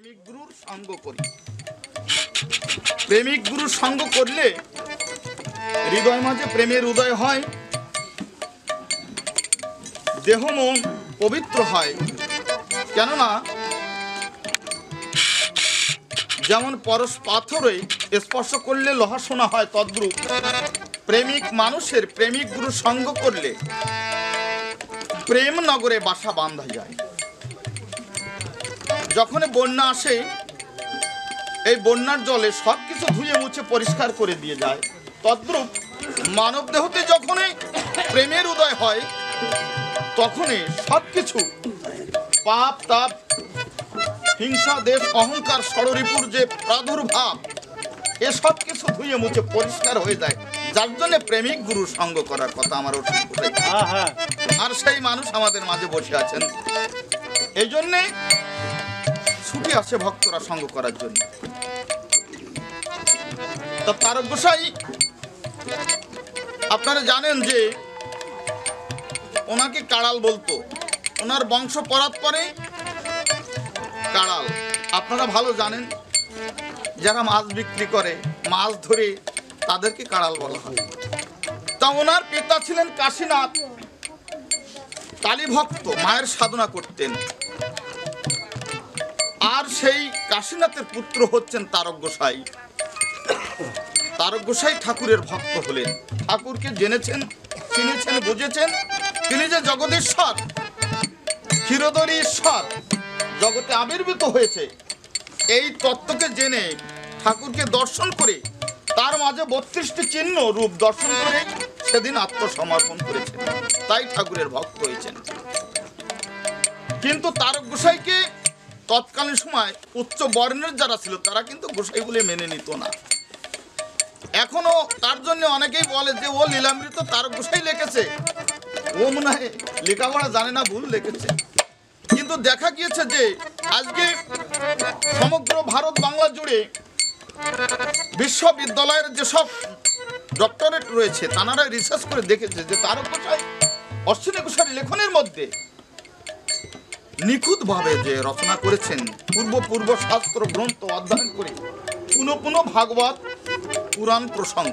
প্রেমিক গুরুর সঙ্গ করি, প্রেমিক গুরুর সঙ্গ করলে হৃদয় মাঝে প্রেমের উদয় হয়, দেহ মন পবিত্র হয়। কেননা যেমন পরশ পাথরে স্পর্শ করলে লোহা সোনা হয়, তদ্রূপ প্রেমিক মানুষের প্রেমিক গুরু সঙ্গ করলে প্রেম নগরে বাসা বাঁধা যায়। যখন বন্যা আসে, এই বন্যার জলে সব কিছু ধুয়ে মুছে পরিষ্কার করে দিয়ে যায়। তদ্রূপ মানব দেহতে যখনই প্রেমের উদয় হয়, তখনই সব কিছু পাপ তাপ হিংসা দেশ অহংকার ষড়রিপুর যে প্রাদুর্ভাব, এসব কিছু ধুয়ে মুছে পরিষ্কার হয়ে যায়। যার জন্য প্রেমিক গুরু সঙ্গ করার কথা আমার ওঠে। আর সেই মানুষ আমাদের মাঝে বসে আছেন, এই জন্যে ছুটি আসে ভক্তরা সঙ্গ করার জন্য। তা তারক গোসাই আপনারা জানেন যে ওনাকে কাড়াল বলতো, ওনার বংশ পরম্পরায় কাড়াল। আপনারা ভালো জানেন, যারা মাছ বিক্রি করে মাছ ধরে তাদেরকে কাড়াল বলা হয়। তা ওনার পিতা ছিলেন কাশীনাথ, কালীভক্ত, মায়ের সাধনা করতেন। আর সেই কাশীনাথের পুত্র হচ্ছেন তারক গোসাই। তারক গোসাই ঠাকুরের ভক্ত হলেন, ঠাকুরকে জেনেছেন, চিনেছেন, বুঝেছেন। তিনি যে জগদীশ্বর, ক্ষীরোদরী ঈশ্বর জগতে আবির্ভূত হয়েছে, এই তত্ত্বকে জেনে ঠাকুরকে দর্শন করে তার মাঝে 32টি চিহ্ন রূপ দর্শন করে সেদিন আত্মসমর্পণ করেছেন, তাই ঠাকুরের ভক্ত হয়েছেন। কিন্তু তারক গোসাইকে তৎকালীন সময় উচ্চ বর্ণের যারা ছিল তারা কিন্তু গোসাই বলে মেনে নিত না। এখনো তার জন্য অনেকেই বলে যে ও লীলামৃত তারক গোসাই লিখেছে, ও মনে হয় লেখাপড়া জানে না, ভুল লিখেছে। কিন্তু দেখা গিয়েছে যে আজকে সমগ্র ভারত বাংলা জুড়ে বিশ্ববিদ্যালয়ের যেসব ডক্টরেট রয়েছে তারা রিসার্চ করে দেখেছে যে তারক গোসাই অশ্বিনী গোসাইয়ের লেখনের মধ্যে নিখুঁতভাবে যে রচনা করেছেন, পূর্ব শাস্ত্র গ্রন্থ অধ্যয়ন করে পুনঃ ভাগবত পুরাণ প্রসঙ্গ,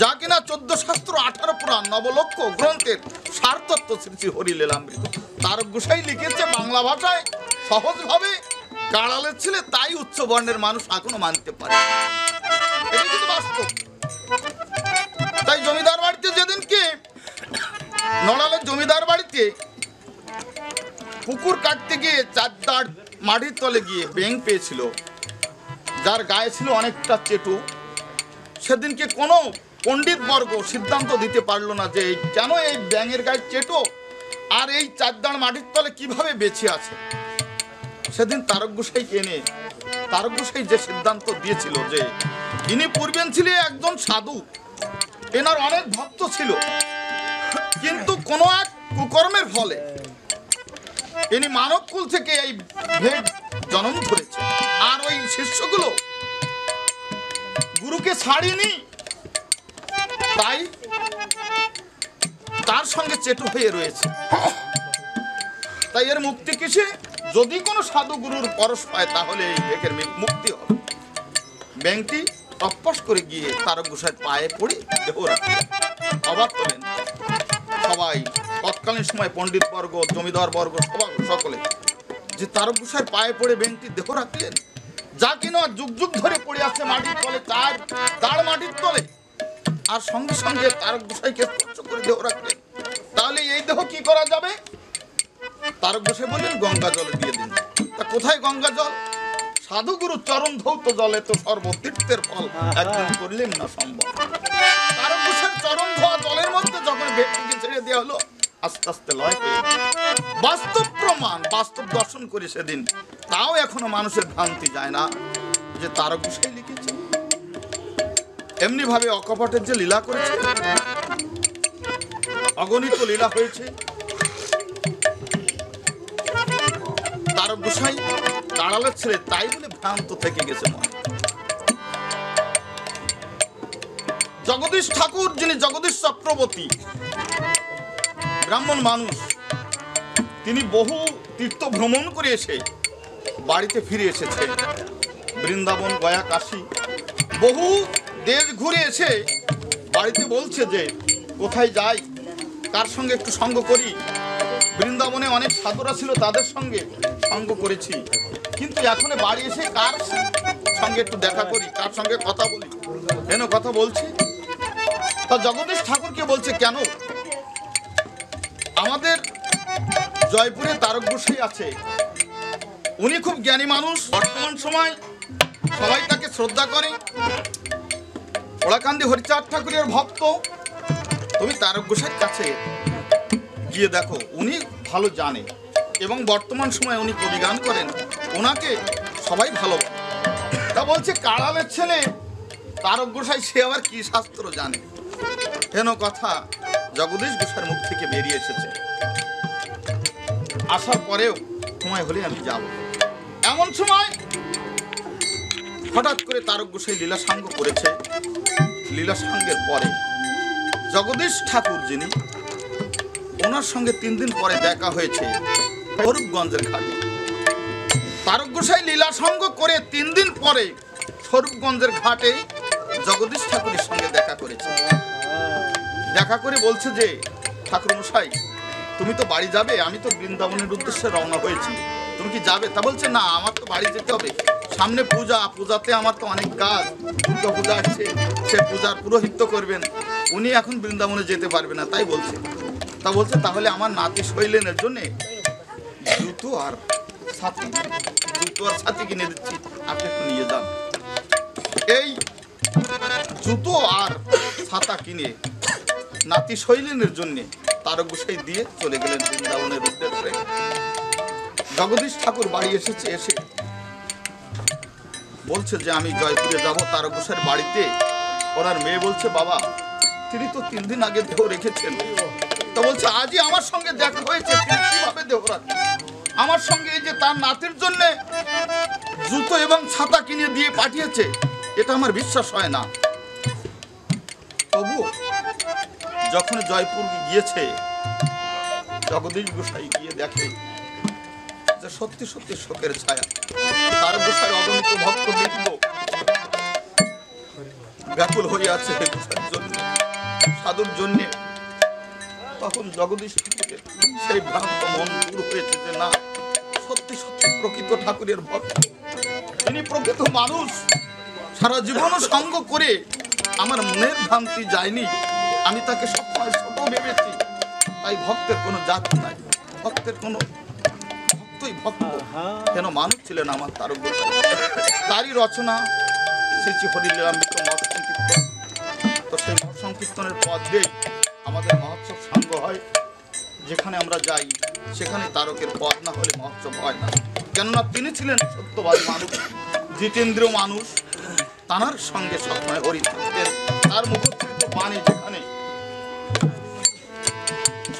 যা কিনা 14 শাস্ত্র 18 পুরাণ নবলক্ষ গ্রন্থের সারতত্ত্ব শ্রী শ্রী হরিলীলামৃত তারক গোসাই লিখেছে বাংলা ভাষায় সহজভাবে। কাড়ালের ছেলে, তাই উচ্চ বর্ণের মানুষ এখনো মানতে পারে, এটা কিন্তু বাস্তব। তাই জমিদার বাড়িতে যেদিনকে নড়ালের জমিদার বাড়িতে কুকুর কাটতে গিয়ে 4 দাঁড় মাটির তলে গিয়ে ব্যাঙ পেয়েছিল, যার গায়ে ছিল অনেকটা চেটু। সেদিনকে কোনো পণ্ডিত বর্গ সিদ্ধান্ত দিতে পারলো না যে কেন এই ব্যাঙের গায়ে চেটো আর এই 4 দাঁড় মাটির তলে কিভাবে বেঁচে আছে। সেদিন তারক গোসাইকে এনে তারক গোসাই যে সিদ্ধান্ত দিয়েছিল যে ইনি পূর্বেন ছিলেন একজন সাধু, এনার অনেক ভক্ত ছিল, কিন্তু কোনো এক কুকর্মের ফলে ইনি মানব কুল থেকে এই ভেদ জন্ম ধরেছে। আর ওই শিষ্যগুলো গুরুকে ছাড়েনি, তাই তার সঙ্গে চেটু হয়ে রয়েছে। তাই এর মুক্তি কিসে? যদি কোনো সাধু গুরুর পরশ পায় তাহলে এই ব্যাঙের মুক্তি হবে। ব্যাঙটি তপস করে গিয়ে তারক গোসাইয়ের পায়ে পড়ে দেহ রাখে। অবাক হলেন সবাই, তৎকালীন সময় পণ্ডিত বর্গ, জমিদার বর্গ সকলে, যে তারক গোসাইয়ের পায়ে পড়ে ব্যাঙটি দেহ রাখলেন, যা কিনা যুগ যুগ ধরে পড়ে আছে মাটির তলে, তার মাটির তলে। আর সঙ্গে সঙ্গে তারক গোসাইকে স্পর্শ করে দেহ রাখলেন। তাহলে এই দেহ কি করা যাবে? তারক গোসাই বললেন গঙ্গা জল দিয়ে দিন। তা কোথায় গঙ্গা জল? সাধুগুরু চরণ ধৌত জলে তো সর্বতীর্থের ফল একদম করলেন না সম্ভব। তারক গোসাই চরণ ধোয়া জলের মধ্যে যখন ব্যক্তিকে ছেড়ে দেওয়া হলো, আস্তে আস্তে লয় হয়ে বাস্তব প্রমাণ, বাস্তব দর্শন করে সেদিন। তাও এখনো মানুষের ভ্রান্তি যায় না যে তারক গোসাই লিখেছে, এমনি ভাবে অকপটের যে লীলা করেছে, অগণিত লীলা হয়েছে। তারক গোসাই কাড়ালের ছেলে, তাই বলে ভ্রান্ত থেকে গেছে। জগদীশ ঠাকুর, যিনি জগদীশ চক্রবর্তী, ব্রাহ্মণ মানুষ, তিনি বহু তীর্থ ভ্রমণ করে এসে বাড়িতে ফিরে এসেছে। বৃন্দাবন গয়া কাশী বহু দেশ ঘুরে এসে বাড়িতে বলছে যে কোথায় যাই, কার সঙ্গে একটু সঙ্গ করি। বৃন্দাবনে অনেক সাধুরা ছিল, তাদের সঙ্গে সঙ্গ করেছি, কিন্তু এখন বাড়ি এসে কার সঙ্গে একটু দেখা করি, কার সঙ্গে কথা বলি, কেন কথা বলছি। তা জগদীশ ঠাকুরকে বলছে, কেন আমাদের জয়পুরে তারক গোসাই আছে, উনি খুব জ্ঞানী মানুষ, বর্তমান সময় সবাই তাকে শ্রদ্ধা করে, ওড়াকান্দি হরিচাঁদ ঠাকুরের ভক্ত, তুমি তারক গোসাইয়ের কাছে গিয়ে দেখো, উনি ভালো জানে এবং বর্তমান সময়ে উনি কবি গান করেন, ওনাকে সবাই ভালো। তা বলছে কাড়ালের ছেলে তারক গোসাই, সে আবার কি শাস্ত্র জানে। কেন কথা জগদীশ গোসাইয়ের মুখ থেকে বেরিয়ে এসেছে, আসার পরেও সময় হলে আমি যাব। এমন সময় হঠাৎ করে তারক গোসাই লীলা সাঙ্গ করেছে। লীলা সাঙ্গের পরে জগদীশ ঠাকুর যিনি, ওনার সঙ্গে 3 দিন পরে দেখা হয়েছে স্বরূপগঞ্জের ঘাটে। তারক গোসাই লীলা সঙ্গ করে 3 দিন পরে স্বরূপগঞ্জের ঘাটে জগদীশ ঠাকুরের সঙ্গে দেখা করেছে। দেখা করে বলছে যে, ঠাকুর মশাই তুমি তো বাড়ি যাবে, আমি তো বৃন্দাবনের উদ্দেশ্যে রওনা হয়েছি, তুমি কি যাবে? তা বলছে, না আমার তো বাড়ি যেতে হবে, সামনে পূজা, পূজাতে আমার তো অনেক কাজ, দুর্গা পূজা আসছে, সে পূজার পুরোহিত্য করবেন, উনি এখন বৃন্দাবনে যেতে পারবে না, তাই বলছে। তা বলছে, তাহলে আমার নাতি শৈলেনের জন্যে জুতো আর ছাতি কিনে দিচ্ছি, আপনি একটু নিয়ে যান। এই জুতো আর ছাতা কিনে নাতি শৈলেনের জন্যে তারক গোসাই দিয়ে চলে গেলেন বৃন্দাবনের উদ্দেশ্যে। জগদীশ ঠাকুর বাড়ি এসেছে, এসে বলছে যে আমি জয়পুরে যাব তারক গোসাইয়ের বাড়িতে। ওনার মেয়ে বলছে, বাবা তিনি তো 3 দিন আগে দেহ রেখেছেন। তা বলছে, আজই আমার সঙ্গে দেখা হয়েছে, তিনি কিভাবে দেহ রাখেন। আমার সঙ্গে এই যে তার নাতির জন্য জুতো এবং ছাতা কিনে দিয়ে পাঠিয়েছে, এটা আমার বিশ্বাস হয় না। তবু যখন জয়পুর গিয়েছে জগদীশ গোসাই, গিয়ে দেখে যে সত্যি সত্যি শোকের ছায়া, তার গোসাই অগণিত ভক্ত বৃন্দ ব্যাকুল হয়ে আছে গোসাইয়ের জন্য, সাধুর জন্য। তখন জগদীশ সেই ভ্রান্ত মন দূর হয়েছে যে, না সত্যি সত্যি প্রকৃত ঠাকুরের ভক্ত, তিনি প্রকৃত মানুষ, সারা জীবন সঙ্গ করে আমার মনের ভ্রান্তি যায়নি, আমি তাকে সবসময় ছোট ভেবেছি, তাই ভক্তের কোনো জাত নাই, ভক্তের কোনো ভক্তই ভক্ত কেন মানুষ ছিলেন আমার তারক গোসাই। তারই রচনা শ্রী হরিলীলামৃত মহৎ সংকীর্তন, তো সেই মহৎ সংকীর্তনের পথ দিয়ে আমাদের মহোৎসব সঙ্গ হয়, যেখানে আমরা যাই সেখানে তারকের পথ না হলে মহোৎসব হয় না। কেননা তিনি ছিলেন সত্যবাদী মানুষ, জিতেন্দ্রীয় মানুষ, তাঁর সঙ্গে সবসময় হরি থাকতেন, তার মুখস্থিত বাণী যেখানে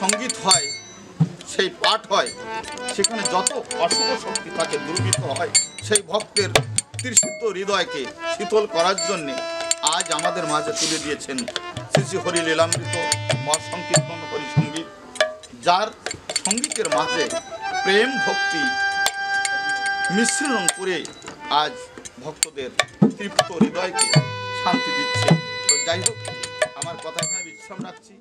সঙ্গীত হয়, সেই পাঠ হয়, সেখানে যত অশুভ শক্তি থাকে দুর্বৃত্ত হয়, সেই ভক্তের তৃষিত হৃদয়কে শীতল করার জন্যে আজ আমাদের মাঝে তুলে দিয়েছেন শ্রী হরিলীলামৃত মহৎ সংকীর্তন হরিসঙ্গীত, যার সঙ্গীতের মাঝে প্রেম ভক্তি মিশ্রণ করে আজ ভক্তদের তৃপ্ত হৃদয়কে শান্তি দিচ্ছে। তো যাই হোক, আমার কথা এখানে বিশ্রাম রাখছি।